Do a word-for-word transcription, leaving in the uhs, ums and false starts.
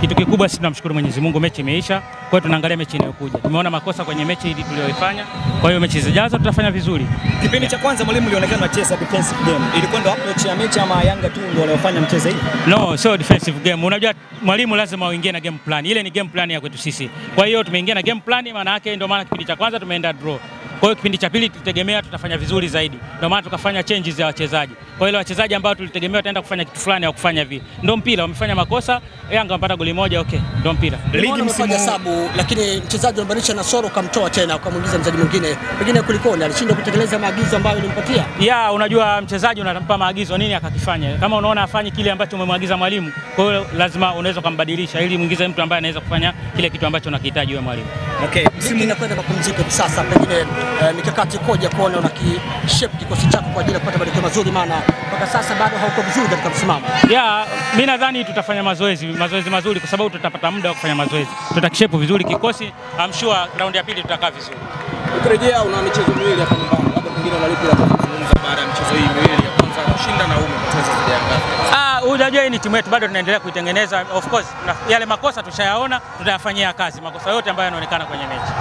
Kitu kikubwa sisi tunamshukuru Mwenyezi Mungu, mechi imeisha. Kwa hiyo tunaangalia mechi inayokuja. Tumeona makosa kwenye mechi hii tuliyoifanya. Kwa hiyo mechi zijazo tutafanya vizuri. Kipindi cha kwanza mwalimu alionekana anacheza defensive game. Ilikuwa ndio approach ya mechi ama Yanga tu ndio waliofanya mchezo hii? No, sio defensive game. Unajua mwalimu lazima uingie na game plan. Ile ni game plan ya kwetu sisi. Kwa hiyo tumeingia na game plan, maana yake ndio maana kipindi cha kwanza tumeenda draw. Kwa hiyo kipindi cha pili tulitegemea tutafanya vizuri zaidi. Ndio maana tukafanya changes za wachezaji. Kwa hiyo wachezaji ambao tulitegemea wataenda kufanya kitu fulani au kufanya hivi. Ndio mpira, wamefanya makosa, Yanga wamepata goli moja, okay, ndio mpira. Ligi msimu sabu, lakini mchezaji alibadilisha na Soro kamtoa tena akamwingiza mchezaji mwingine. Pengine kulikoni alishindwa kutekeleza maagizo ambayo ulimpatia? Ya, unajua mchezaji unampa maagizo nini akakifanya. Kama unaona afanye kile ambacho umemwagiza mwalimu, kwa hiyo lazima unaweza kumbadilisha ili muingize mtu ambaye anaweza kufanya kile kitu ambacho unakihitaji wewe mwalimu. Okay, msimu inakwenda kupumzika sasa, pengine Uh, mikakati koja kuona unakishape kikosi chako kwa ajili ya kupata matokeo mazuri, maana mpaka sasa bado hauko vizuri katika msimamo. Yeah, mimi nadhani tutafanya mazoezi, mazoezi mazuri kwa sababu tutapata muda wa kufanya mazoezi. Tutakishape vizuri kikosi, I'm sure round ya pili tutakaa vizuri. Ukirejea una michezo miwili hapa nyumbani, labda pengine unalipi la kuzungumza baada ya michezo hii miwili ya kwanza kushinda na ume mchezo dhidi ya Yanga. Ah, unajua hii ni timu yetu bado tunaendelea kuitengeneza. Of course, yale makosa tushayaona, tutayafanyia kazi. Makosa yote ambayo yanaonekana kwenye mechi.